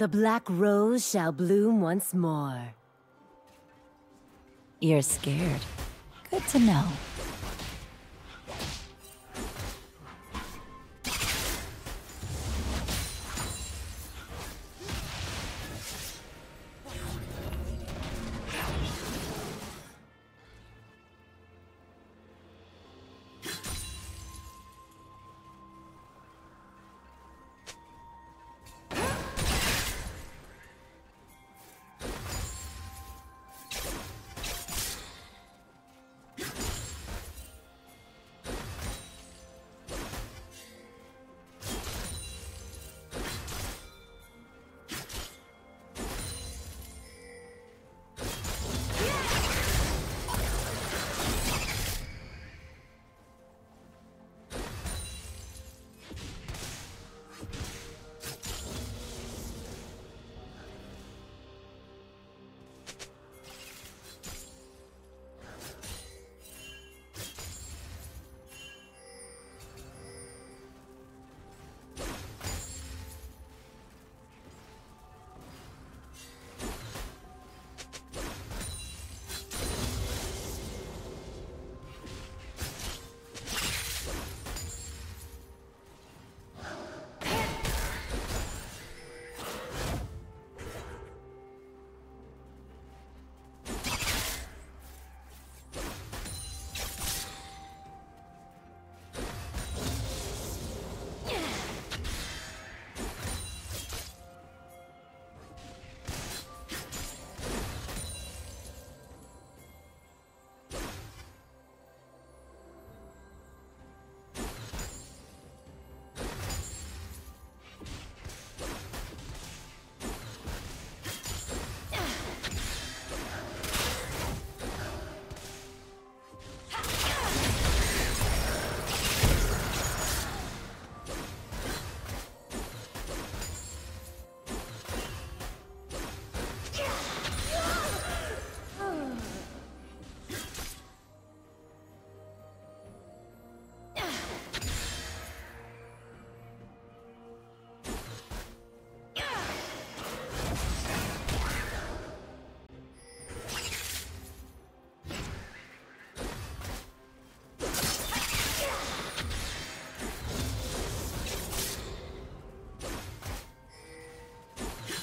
The black rose shall bloom once more. You're scared. Good to know.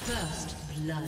First blood.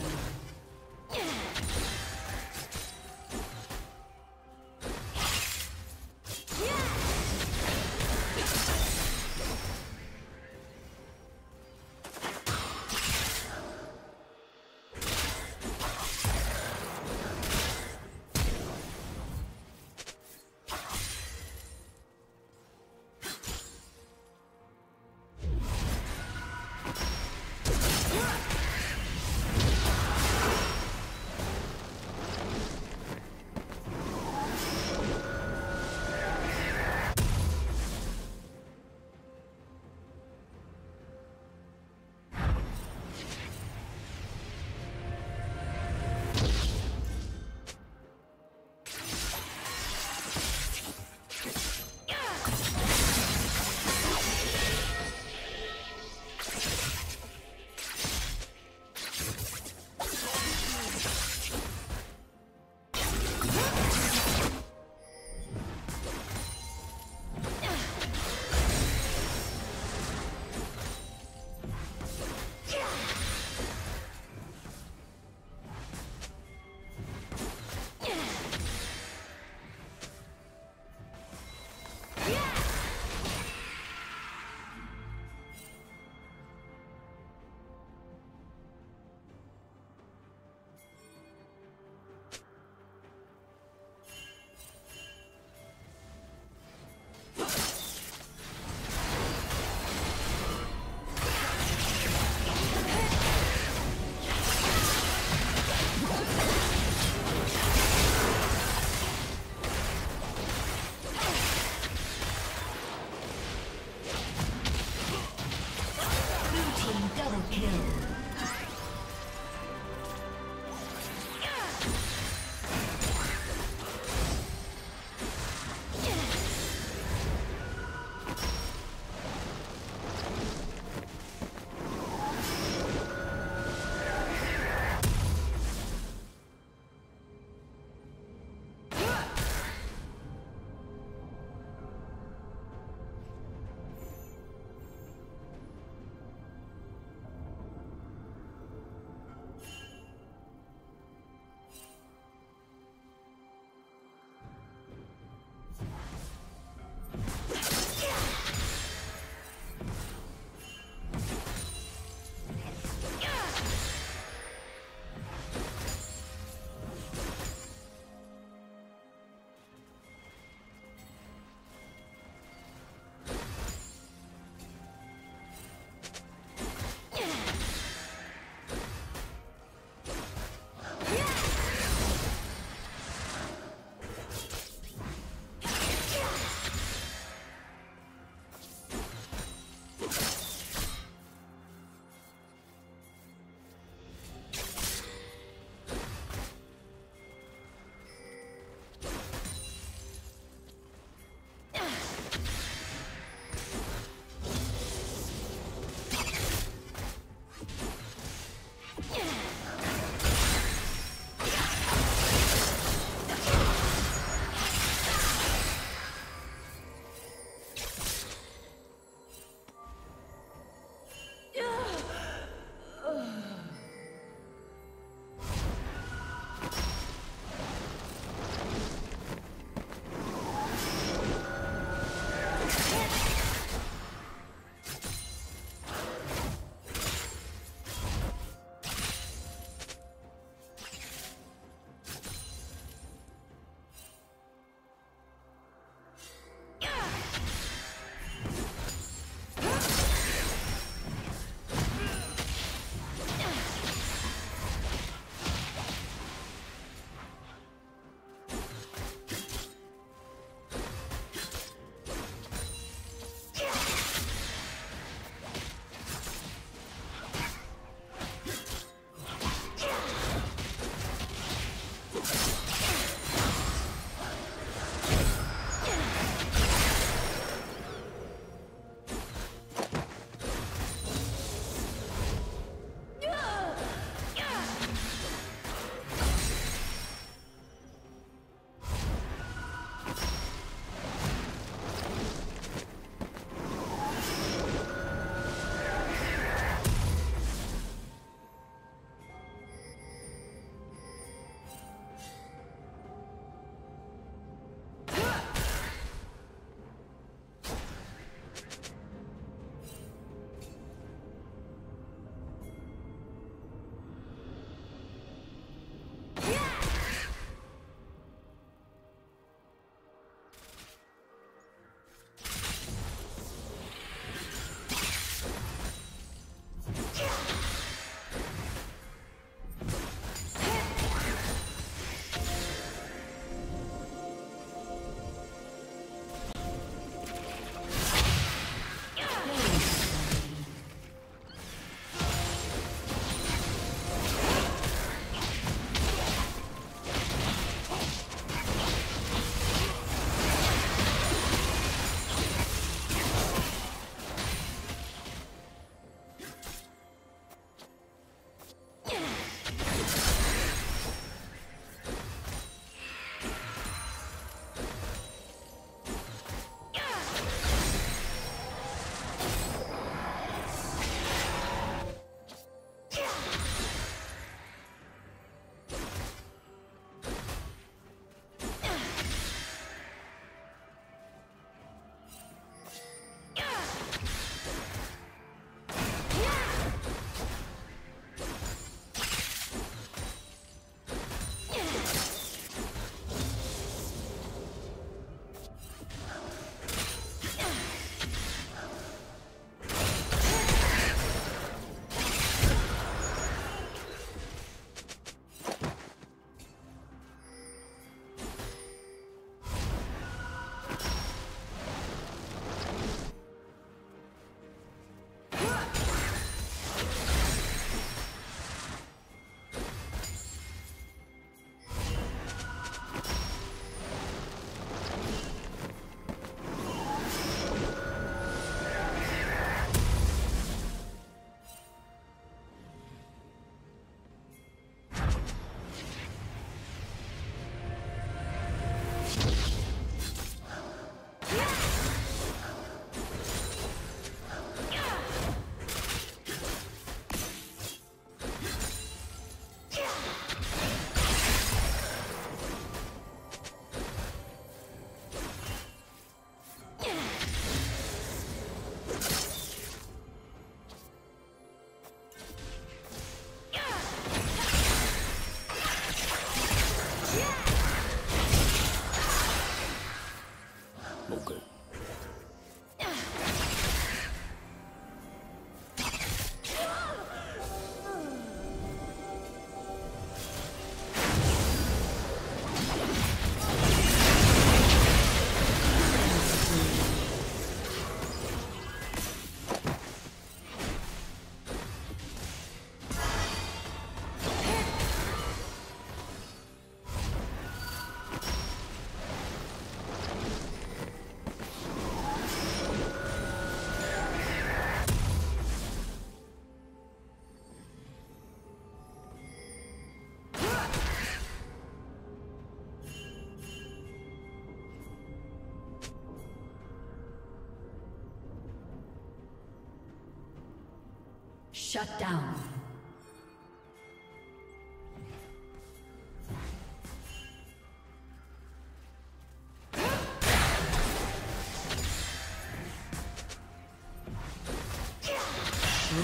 Shut down.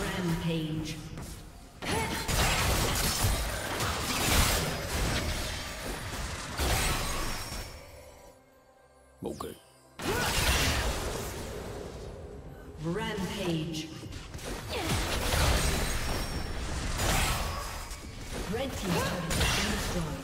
Rampage. Okay. Rampage. Red team's turret has been destroyed.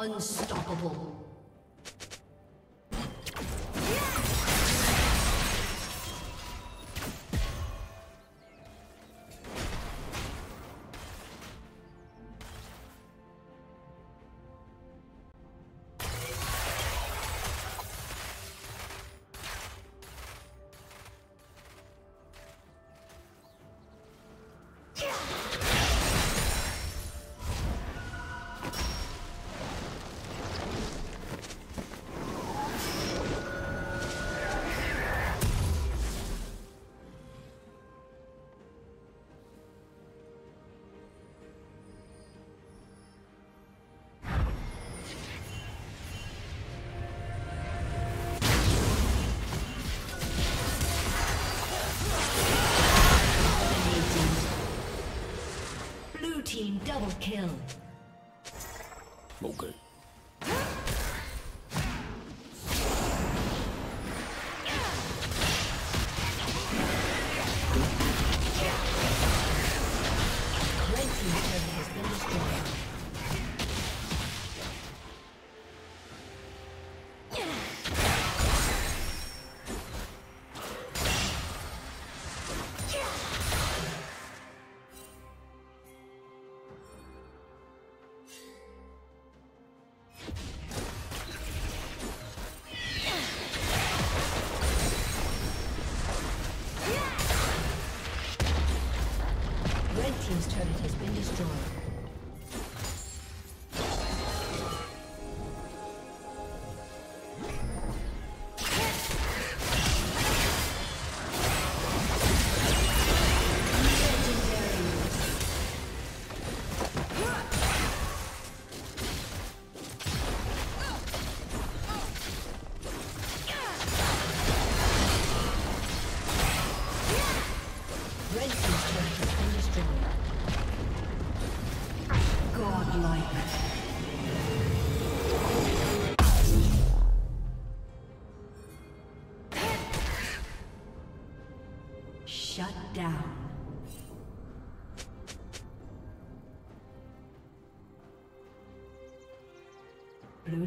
Unstoppable. Double kill. Okay. Shut down. Blue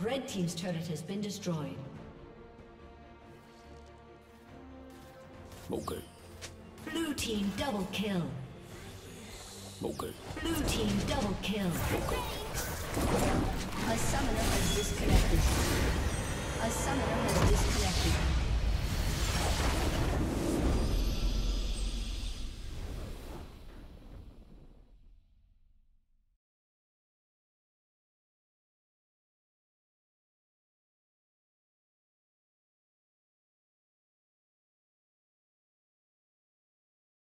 Red team's turret has been destroyed. Okay. Blue team double kill. Okay. Blue team double kill. Okay. A summoner has disconnected. A summoner has disconnected.